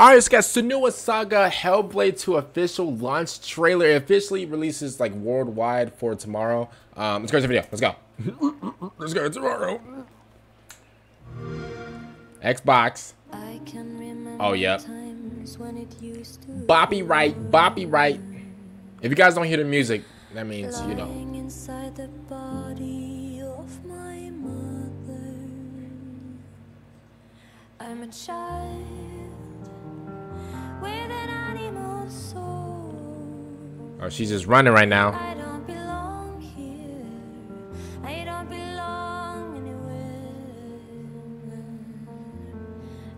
Alright, it's got Senua's Saga Hellblade 2 official launch trailer. It officially releases like worldwide for tomorrow. Let's go to the video. Let's go. Let's go tomorrow. Xbox. Oh, yep. Boppy right. Boppy right. If you guys don't hear the music, that means you know. I'm a child with an animal soul. Oh, she's just running right now. I don't belong here. I don't belong anywhere.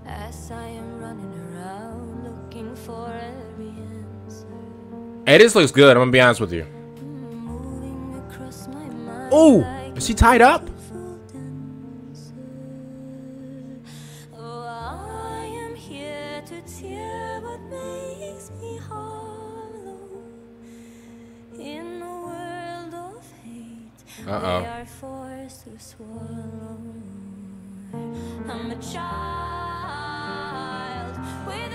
As I am running around looking for every answer. Hey, this looks good. I'm gonna be honest with you. Oh, is she tied up? Uh oh. I'm a child with an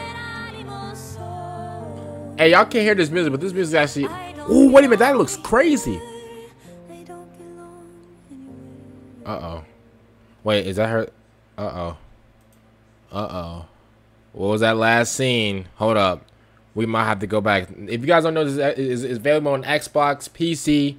animal soul. Hey, y'all can't hear this music, but this music actually. Ooh, wait a minute, that looks crazy. Uh oh. Wait, is that her? Uh oh. Uh oh. What was that last scene? Hold up. We might have to go back. If you guys don't know, this is available on Xbox, PC.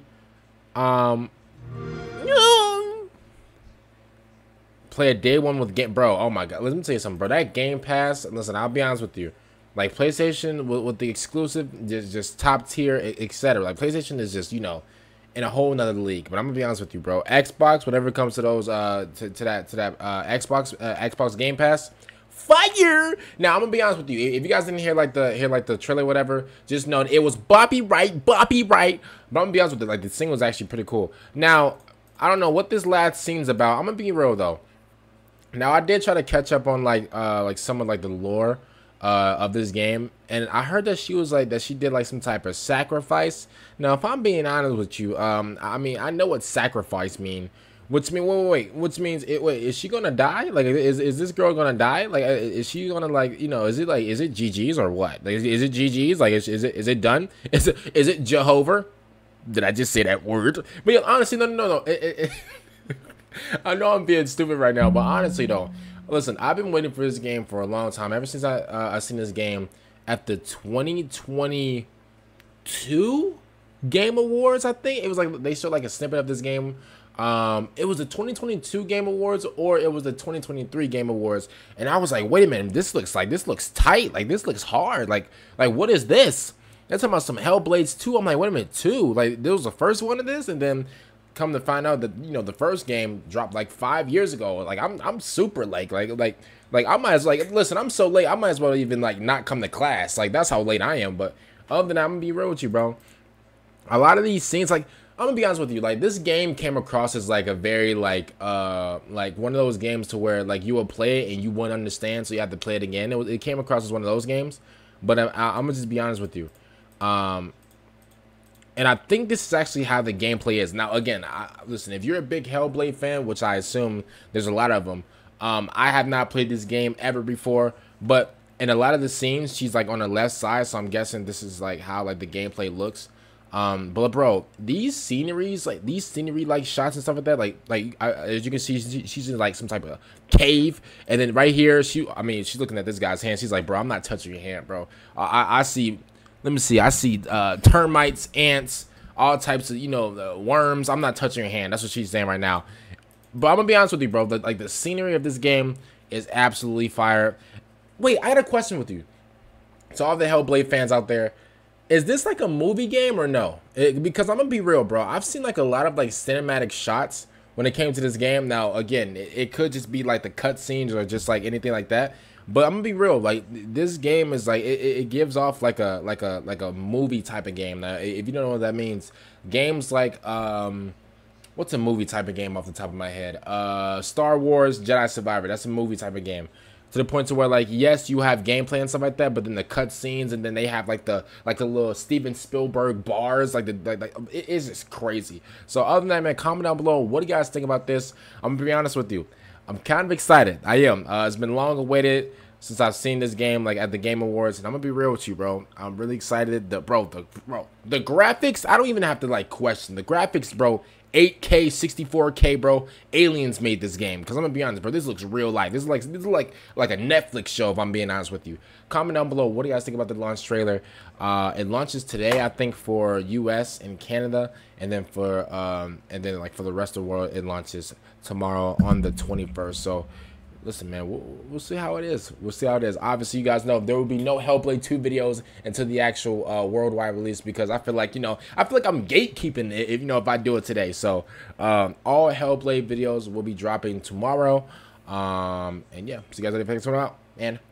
Play a day one with game, bro. Oh my god, let me tell you something, bro. That Game Pass, listen, I'll be honest with you. Like PlayStation with the exclusive, just top tier, etc. Like PlayStation is just, you know, in a whole nother league. But I'm gonna be honest with you, bro. Xbox, whatever comes to those, to that Xbox Game Pass. Fire! Now I'm gonna be honest with you. If you guys didn't hear like the trailer, or whatever, just know it was boppy right, boppy right. But I'm gonna be honest with you, like the single was actually pretty cool. Now I don't know what this last scene's about. I'm gonna be real though. Now I did try to catch up on like some of like the lore of this game, and I heard that she was like that she did like some type of sacrifice. Now if I'm being honest with you, I mean I know what sacrifice means. Which mean wait, which means it wait, is she gonna die? Like is this girl gonna die? Like is she gonna like, you know, is it GG's or what? Like is it GG's? Like is it done? Is it Jehovah? Did I just say that word? But yeah, honestly no. I know I'm being stupid right now, but honestly though, listen, I've been waiting for this game for a long time. Ever since I seen this game at the 2022 Game Awards, I think it was like they showed like a snippet of this game. It was the 2022 Game Awards or it was the 2023 Game Awards, and I was like, wait a minute, this looks tight, like this looks hard, like what is this? They're talking about some Hellblades 2. I'm like, wait a minute, 2? Like there was the first one of this, and then come to find out that you know the first game dropped like 5 years ago. Like I'm super like I might as like listen, I'm so late, I might as well even like not come to class. Like that's how late I am. But other than that, I'm gonna be real with you, bro. A lot of these scenes, like. I'm gonna be honest with you, like this game came across as like a very like one of those games to where like you will play it and you won't understand, so you have to play it again. It came across as one of those games, but I'm gonna just be honest with you, and I think this is actually how the gameplay is. Now again, listen, if you're a big Hellblade fan, which I assume there's a lot of them, I have not played this game ever before, but in a lot of the scenes, she's like on the left side, so I'm guessing this is like how like the gameplay looks. But bro, these scenery shots and stuff like that, as you can see, she's in like some type of cave, and then right here she's looking at this guy's hand. She's like, bro, I'm not touching your hand, bro. I see, let me see, I see termites, ants, all types of, you know, the worms. I'm not touching your hand. That's what she's saying right now. But I'm gonna be honest with you, bro, like the scenery of this game is absolutely fire. Wait, I had a question with you. So all the Hellblade fans out there, is this like a movie game or no? Because I'm gonna be real, bro. I've seen like a lot of like cinematic shots when it came to this game. Now, again, it could just be like the cutscenes or just like anything like that. But I'm gonna be real, like this game is like it gives off like a movie type of game. Now, if you don't know what that means, games like what's a movie type of game off the top of my head? Star Wars Jedi Survivor. That's a movie type of game. To the point to where, like, yes, you have gameplay and stuff like that, but then the cutscenes, and then they have like the little Steven Spielberg bars, like it is just crazy. So other than that, man, comment down below, what do you guys think about this? I'm gonna be honest with you, I'm kind of excited. I am. It's been long awaited. since I've seen this game like at the Game Awards, and I'm gonna be real with you, bro. I'm really excited. The graphics, I don't even have to like question the graphics, bro. 8K, 64K, bro. Aliens made this game, because I'm gonna be honest, bro. This looks real life. This is like a Netflix show, if I'm being honest with you. Comment down below, what do you guys think about the launch trailer? It launches today, I think, for US and Canada, and then for for the rest of the world, it launches tomorrow on the 21st. So listen, man, we'll see how it is. We'll see how it is. Obviously, you guys know there will be no Hellblade 2 videos until the actual worldwide release, because I feel like, you know, I feel like I'm gatekeeping it, if, you know, if I do it today. So all Hellblade videos will be dropping tomorrow. And yeah, see you guys later. Thanks for coming out, and